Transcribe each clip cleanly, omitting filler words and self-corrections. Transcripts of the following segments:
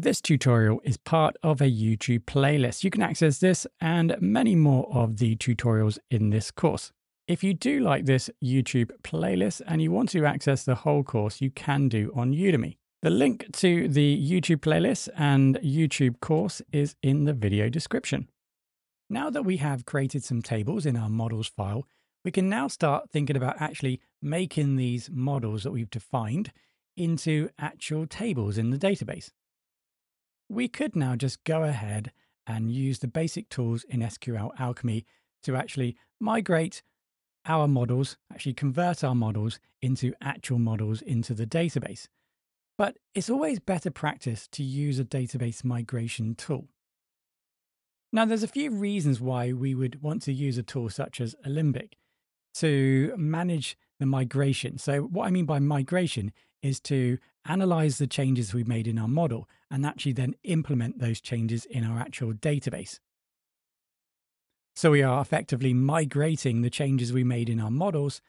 This tutorial is part of a YouTube playlist. You can access this and many more of the tutorials in this course. If you do like this YouTube playlist and you want to access the whole course, you can do on Udemy. The link to the YouTube playlist and YouTube course is in the video description. Now that we have created some tables in our models file, we can now start thinking about actually making these models that we've defined into actual tables in the database. We could now just go ahead and use the basic tools in SQLAlchemy to actually migrate our models, actually convert our models into actual models into the database. But it's always better practice to use a database migration tool. Now, there's a few reasons why we would want to use a tool such as Alembic to manage the migration. So what I mean by migration is to analyze the changes we've made in our model and actually then implement those changes in our actual database. So we are effectively migrating the changes we made in our models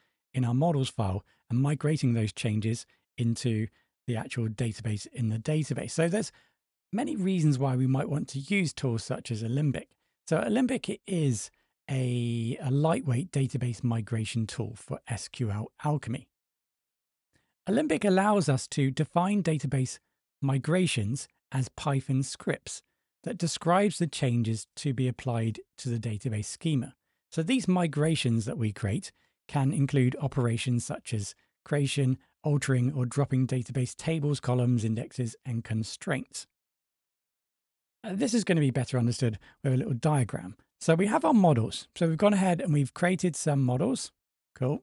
file, and migrating those changes into the actual database in the database. So there's many reasons why we might want to use tools such as Alembic. So Alembic is a lightweight database migration tool for SQLAlchemy. Alembic allows us to define database migrations as Python scripts that describes the changes to be applied to the database schema. So these migrations that we create can include operations such as creation, altering or dropping database tables, columns, indexes, and constraints. This is going to be better understood with a little diagram. So we have our models. So we've gone ahead and we've created some models. Cool.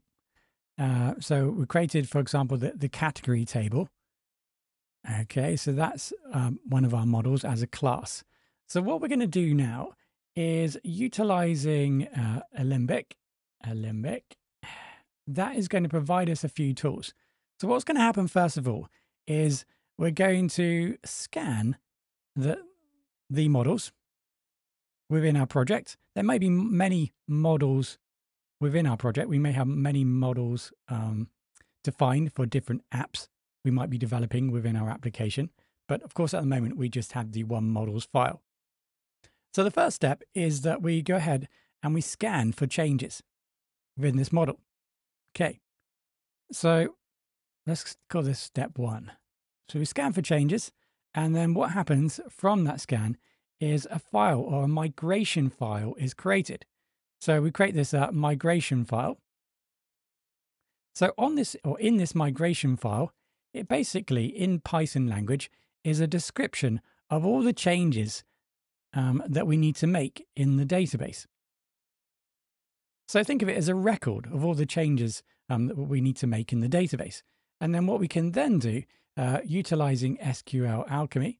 So we created, for example, the category table. Okay, so that's one of our models as a class. So what we're going to do now is utilizing Alembic. That is going to provide us a few tools. So what's going to happen, first of all, is we're going to scan the models within our project. There may be many models within our project. We may have many models defined for different apps we might be developing within our application. But of course, at the moment, we just have the one models file. So the first step is that we go ahead and we scan for changes within this model. Okay, so let's call this step one. So we scan for changes. And then what happens from that scan is a file or a migration file is created. So we create this migration file. So on this, or in this migration file, it basically in Python language is a description of all the changes that we need to make in the database. So think of it as a record of all the changes that we need to make in the database. And then what we can then do, utilizing SQLAlchemy,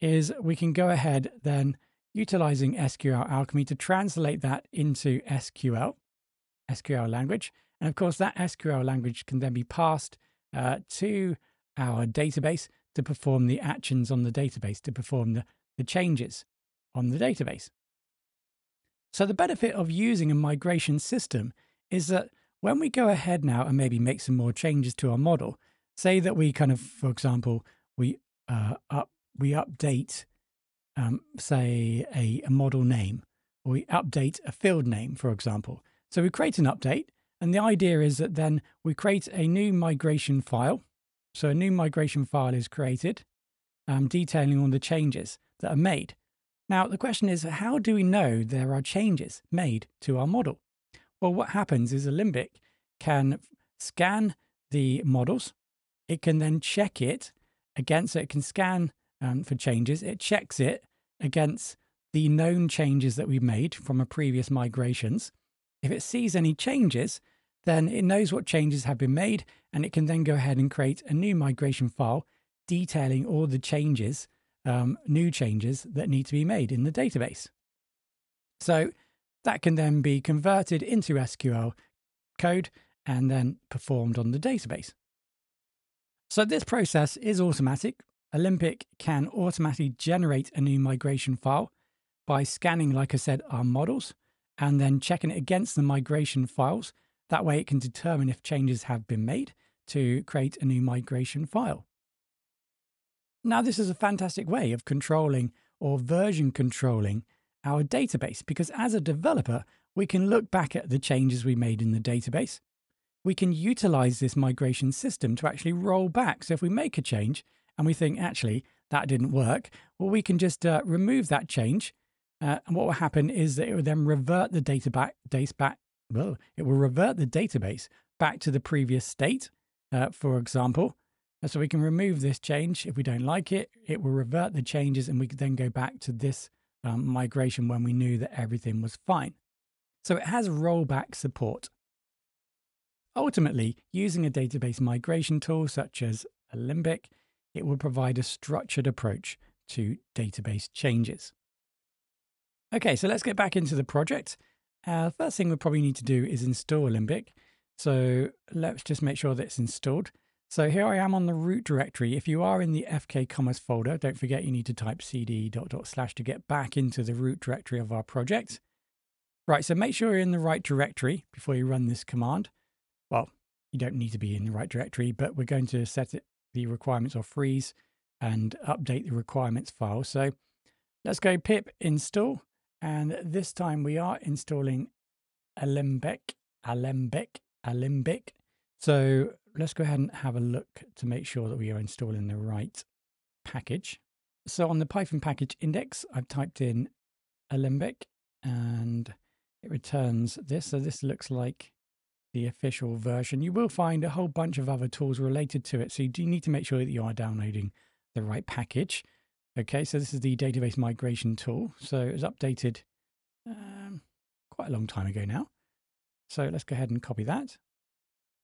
is we can go ahead then utilizing SQLAlchemy to translate that into SQL language. And of course, that SQL language can then be passed to our database to perform the actions on the database, to perform the changes on the database. So the benefit of using a migration system is that when we go ahead now and maybe make some more changes to our model, say that we kind of, for example, we update, say, a model name, or we update a field name, for example. So we create an update, and the idea is that then we create a new migration file. So a new migration file is created, detailing all the changes that are made. Now, the question is, how do we know there are changes made to our model? Well, what happens is Alembic can scan the models. It can then check it against, so it can scan for changes. It checks it against the known changes that we've made from our previous migrations. If it sees any changes, then it knows what changes have been made, and it can then go ahead and create a new migration file detailing all the changes, new changes that need to be made in the database. So that can then be converted into SQL code and then performed on the database. So this process is automatic. Alembic can automatically generate a new migration file by scanning, like I said, our models and then checking it against the migration files. That way it can determine if changes have been made to create a new migration file. Now, this is a fantastic way of controlling or version controlling our database, because as a developer, we can look back at the changes we made in the database. We can utilize this migration system to actually roll back. So if we make a change and we think, actually, that didn't work, well, we can just remove that change. And what will happen is that it will then revert the database back to the previous state, for example. So we can remove this change. If we don't like it, it will revert the changes, and we can then go back to this migration when we knew that everything was fine. So it has rollback support. Ultimately, using a database migration tool such as Alembic, it will provide a structured approach to database changes. Okay, so let's get back into the project. First thing we probably need to do is install Alembic. So let's just make sure that it's installed. So here I am on the root directory. If you are in the FK Commerce folder, don't forget you need to type cd .. to get back into the root directory of our project. Right, so make sure you're in the right directory before you run this command. Well, you don't need to be in the right directory, but we're going to set it, the requirements, or freeze and update the requirements file. So let's go pip install, and this time we are installing Alembic. So let's go ahead and have a look to make sure that we are installing the right package. So on the Python package index, I've typed in Alembic and it returns this. So this looks like the official version. You will find a whole bunch of other tools related to it. So you do need to make sure that you are downloading the right package. Okay, so this is the database migration tool. So it was updated quite a long time ago now. So let's go ahead and copy that.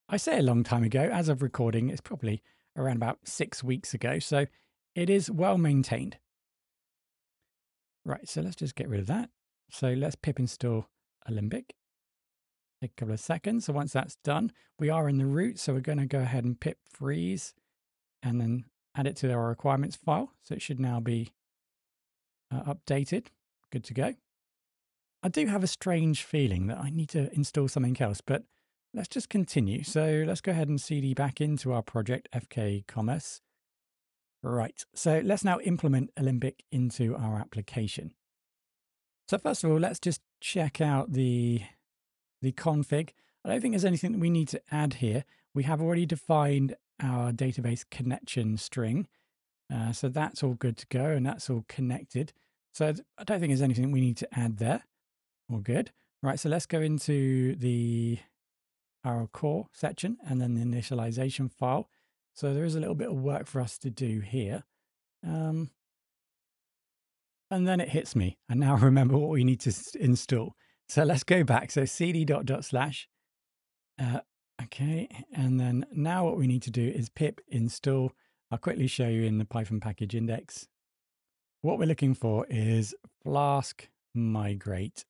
I say a long time ago, as of recording, it's probably around about 6 weeks ago. So it is well maintained. Right, so let's just get rid of that. So let's pip install Alembic. Take a couple of seconds. So once that's done, we are in the root. So we're going to go ahead and pip freeze and then add it to our requirements file. So it should now be updated. Good to go. I do have a strange feeling that I need to install something else, but let's just continue. So let's go ahead and cd back into our project FK Commerce. Right, so let's now implement Alembic into our application. So first of all, let's just check out the config. I don't think there's anything that we need to add here. We have already defined our database connection string. So that's all good to go and that's all connected. So I don't think there's anything we need to add there. All good. Right, so let's go into our core section and then the initialization file. So there is a little bit of work for us to do here. And then it hits me. And now remember what we need to install. So let's go back. So cd .. Okay. And then now what we need to do is pip install. I'll quickly show you in the Python package index. What we're looking for is Flask-Migrate.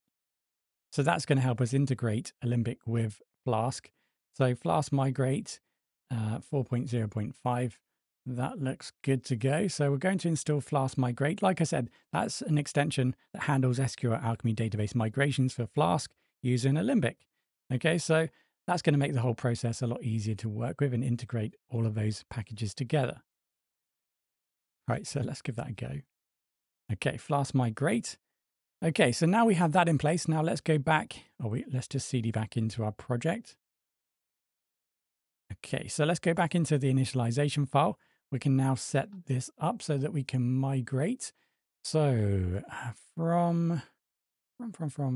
So that's going to help us integrate Alembic with Flask. So Flask-Migrate 4.0.5. That looks good to go. So we're going to install Flask-Migrate. Like I said, that's an extension that handles SQLAlchemy database migrations for Flask using Alembic. Okay, so that's going to make the whole process a lot easier to work with and integrate all of those packages together. All right, so let's give that a go. Okay, Flask-Migrate. Okay, so now we have that in place. Now let's go back. Let's just cd back into our project. Okay, so let's go back into the initialization file. We can now set this up so that we can migrate. So from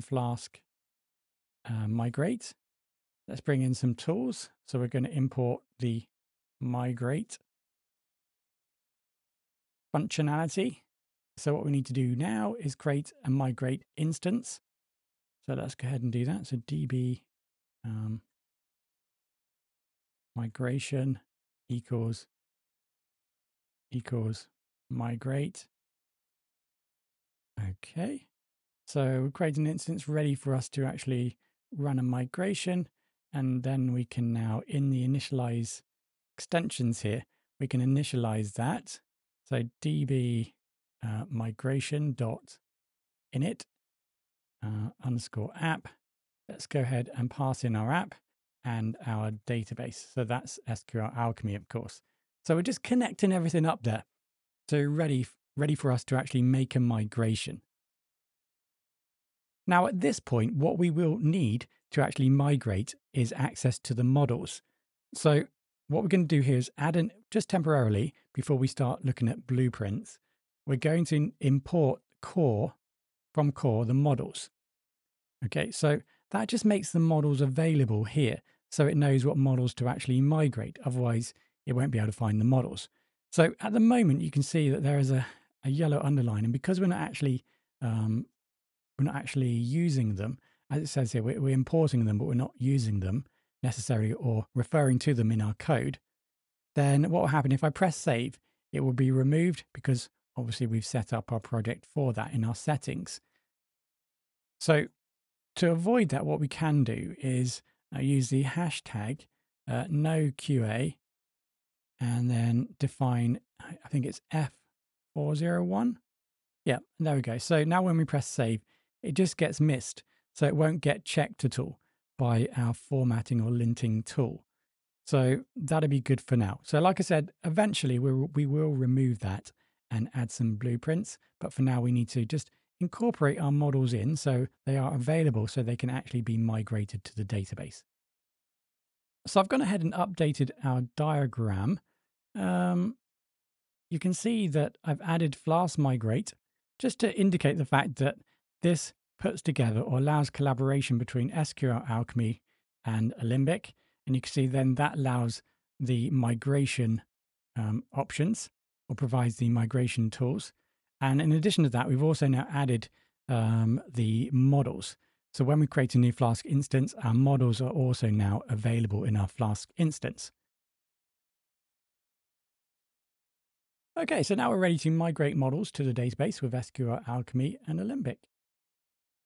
Flask migrate, let's bring in some tools. So we're going to import the migrate functionality. So what we need to do now is create a migrate instance. So let's go ahead and do that. So db migration equals migrate. Okay, so we'll create an instance ready for us to actually run a migration, and then we can now, in the initialize extensions here, we can initialize that. So db migration .init _app. Let's go ahead and pass in our app and our database. So that's SQLAlchemy, of course. So we're just connecting everything up there. So ready for us to actually make a migration. Now at this point, what we will need to actually migrate is access to the models. So what we're going to do here is add in, just temporarily, before we start looking at blueprints, we're going to import core, from core, the models. Okay, so that just makes the models available here, so it knows what models to actually migrate. Otherwise, it won't be able to find the models. So at the moment, you can see that there is a yellow underline, and because we're not actually using them, as it says here, we're importing them, but we're not using them necessarily or referring to them in our code. Then what will happen if I press save? It will be removed because obviously we've set up our project for that in our settings. So to avoid that, what we can do is use the hashtag noQA and then define, I think it's F401. Yeah, there we go. So now when we press save, it just gets missed. So it won't get checked at all by our formatting or linting tool. So that'll be good for now. So like I said, eventually we will remove that and add some blueprints. But for now, we need to just incorporate our models in so they are available so they can actually be migrated to the database. So I've gone ahead and updated our diagram. You can see that I've added Flask-Migrate just to indicate the fact that this puts together or allows collaboration between SQLAlchemy and Alembic. And you can see then that allows the migration options or provides the migration tools. And in addition to that, we've also now added the models. So when we create a new Flask instance, our models are also now available in our Flask instance. Okay, so now we're ready to migrate models to the database with SQLAlchemy and Alembic.